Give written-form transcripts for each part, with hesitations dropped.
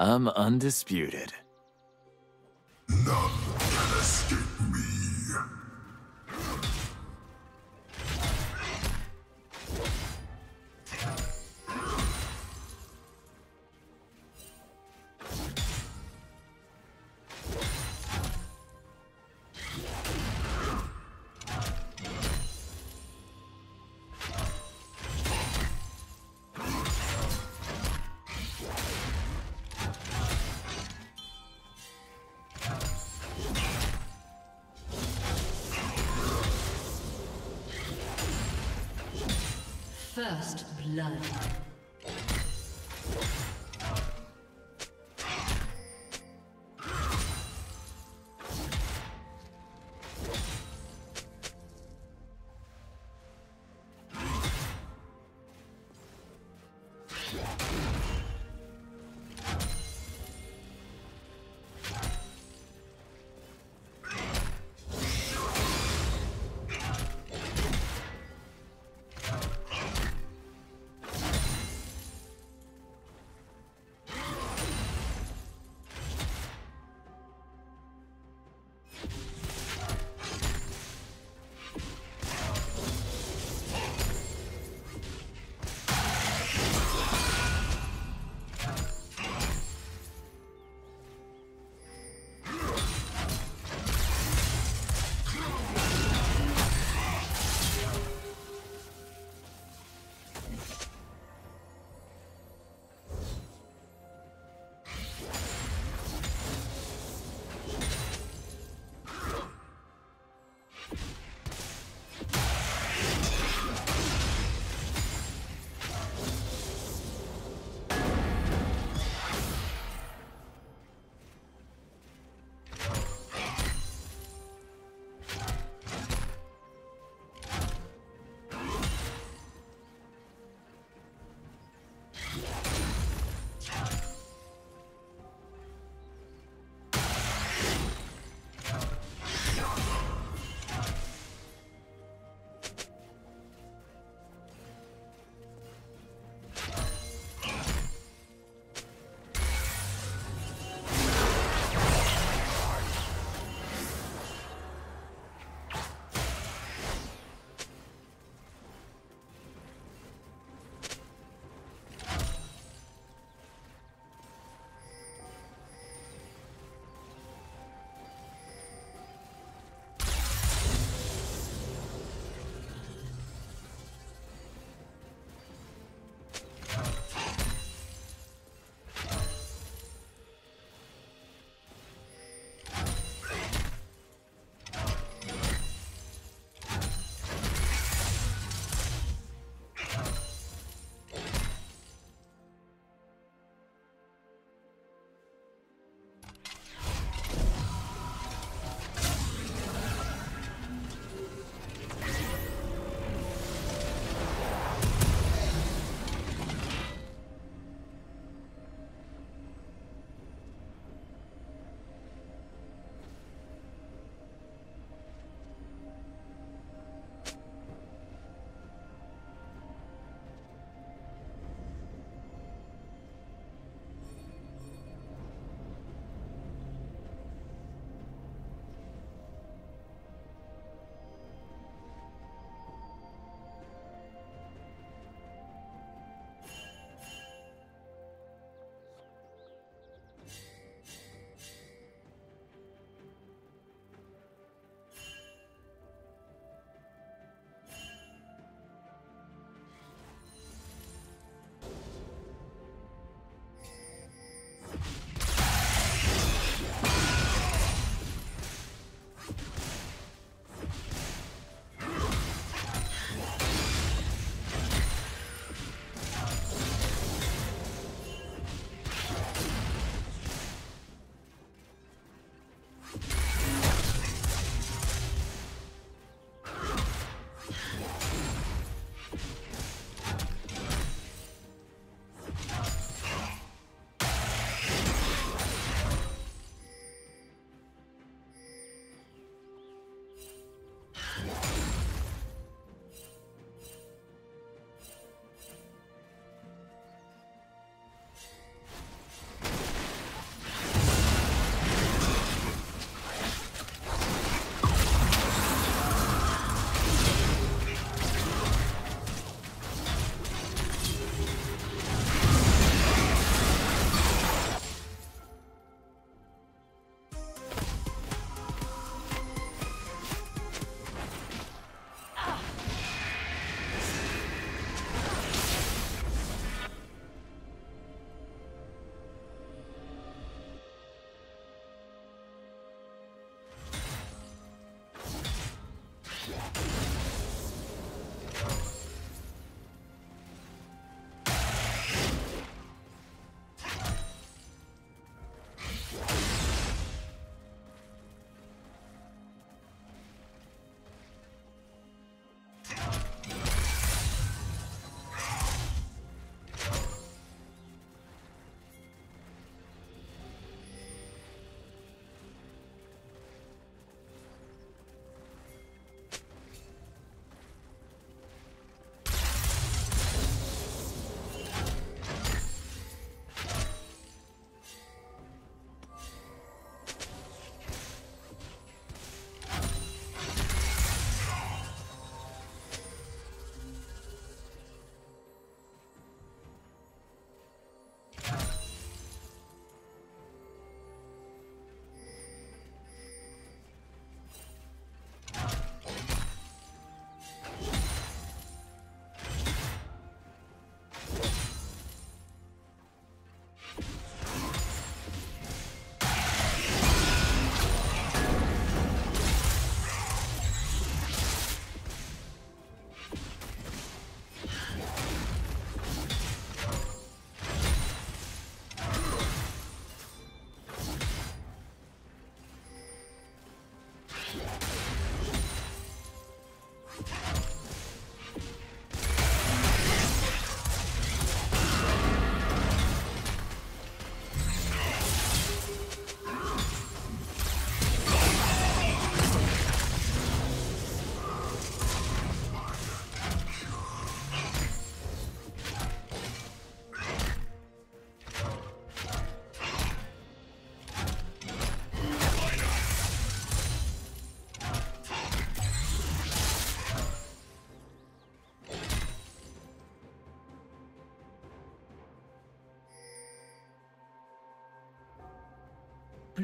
I'm undisputed. None can escape me. First blood.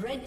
Red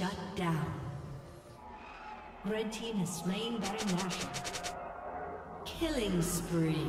Shut down. Red team has slain Baron Nashor. Killing spree.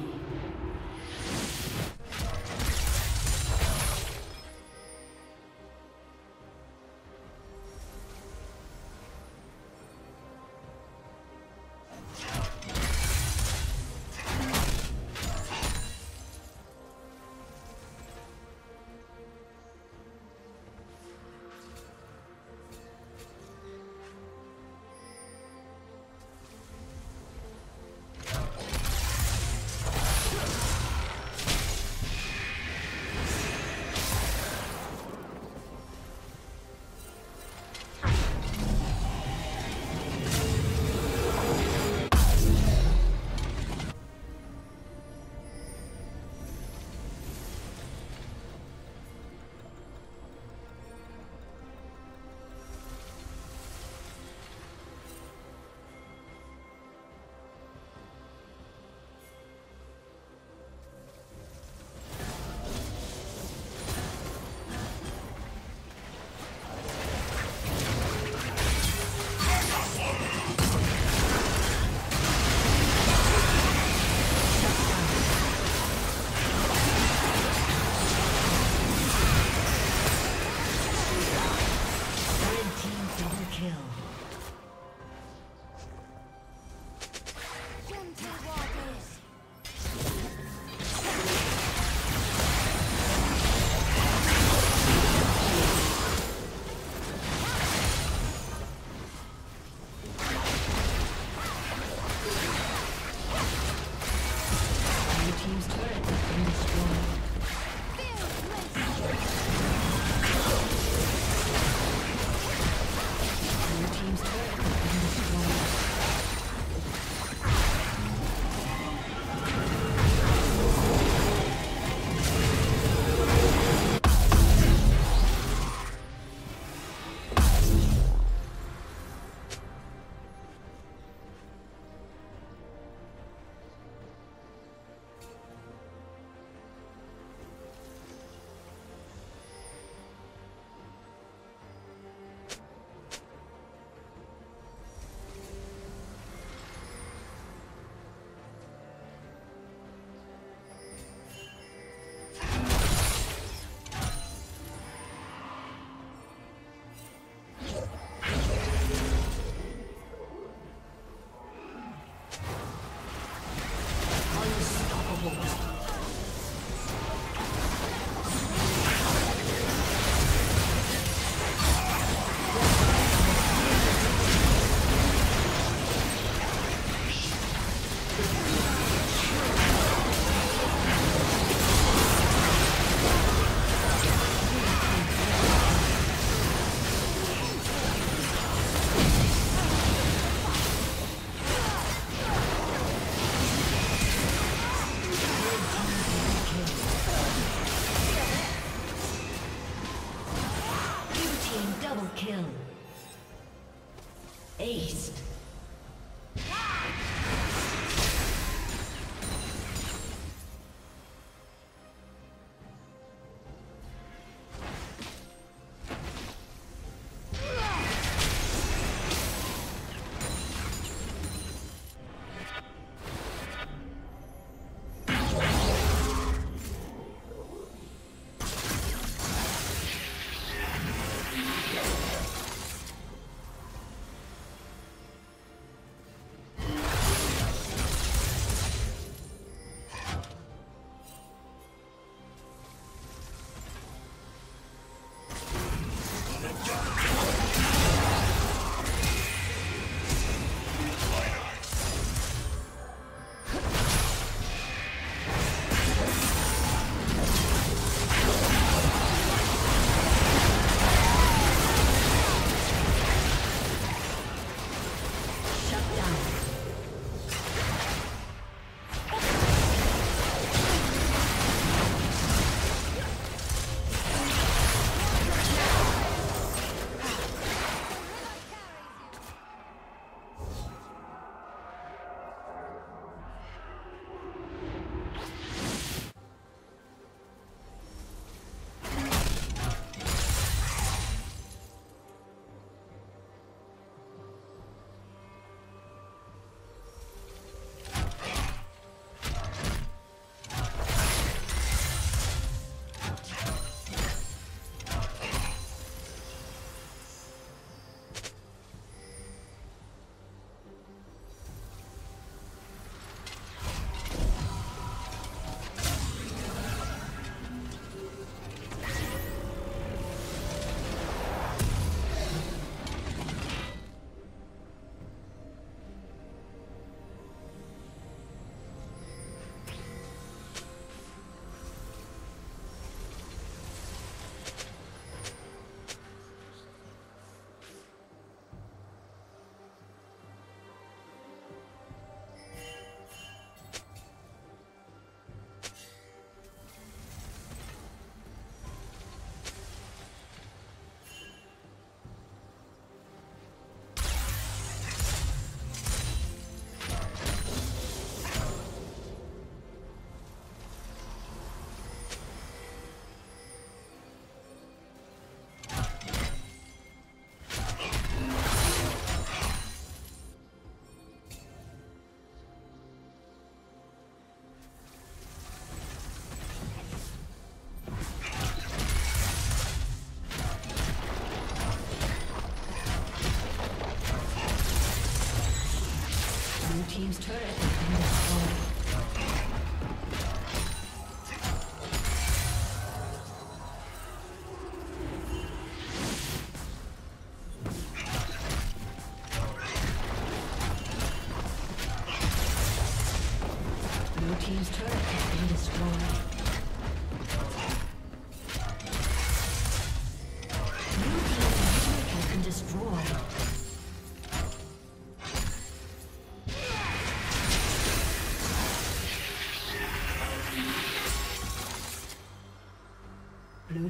Blue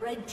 Red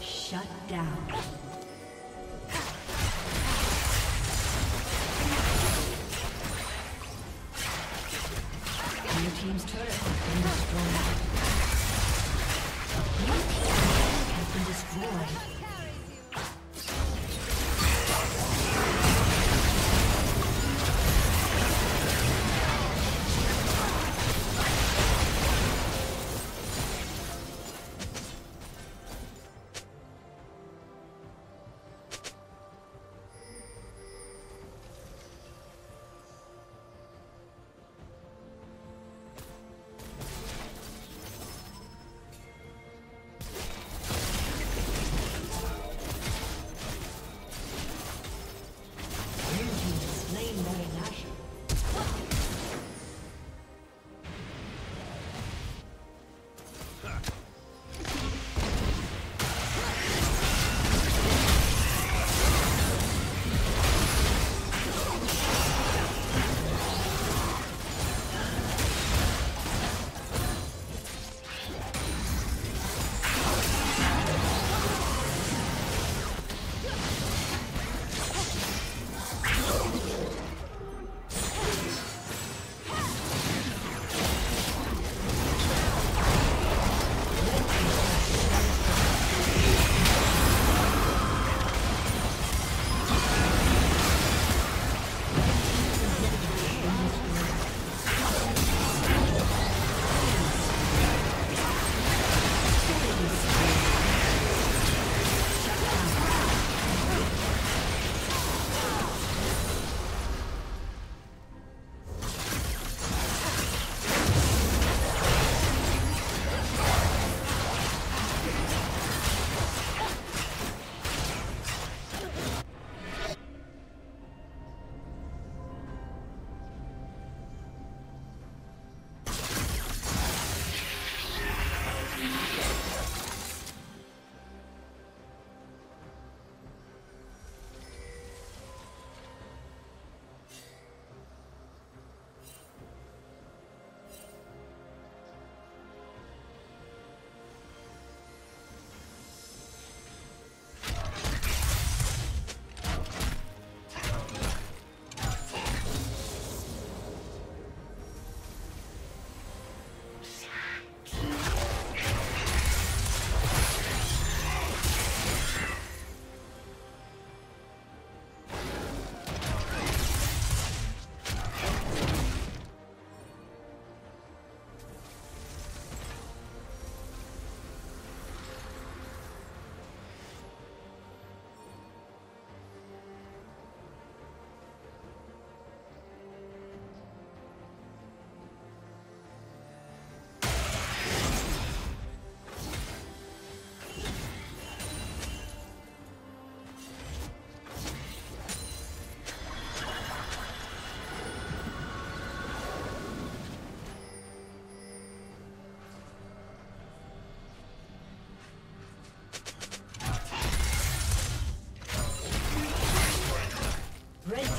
Shut down. Your team's turret has been destroyed. Your team's turret has been destroyed.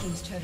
team's turret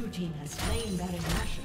The team has slain Baron Nashor.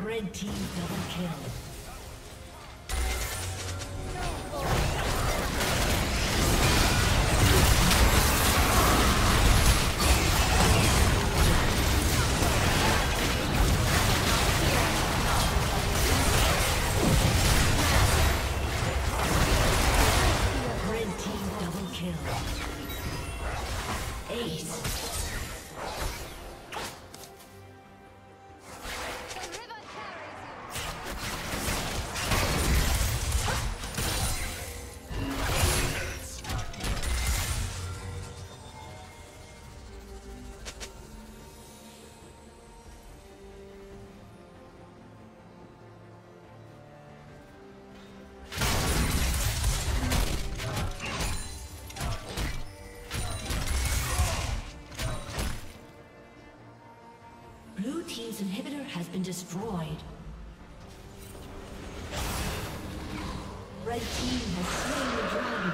Red team double kill. This inhibitor has been destroyed. Red team has slain the dragon.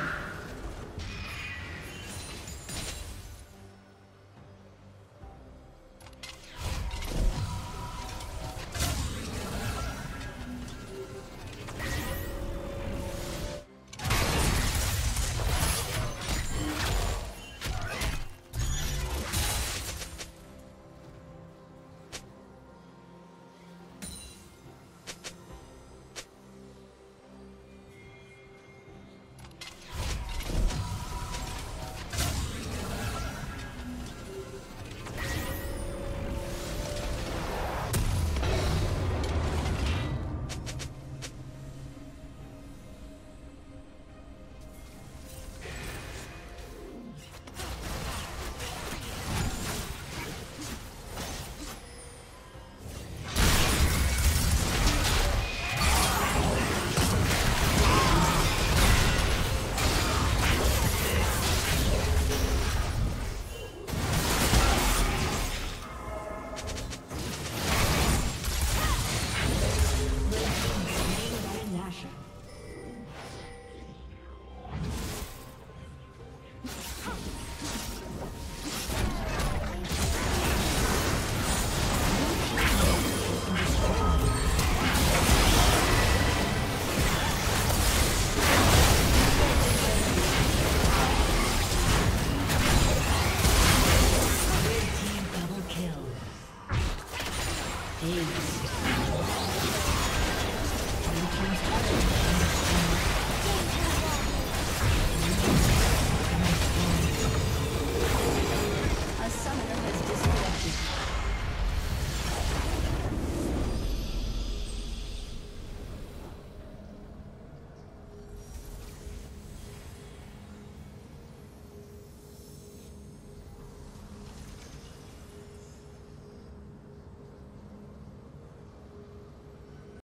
Ace.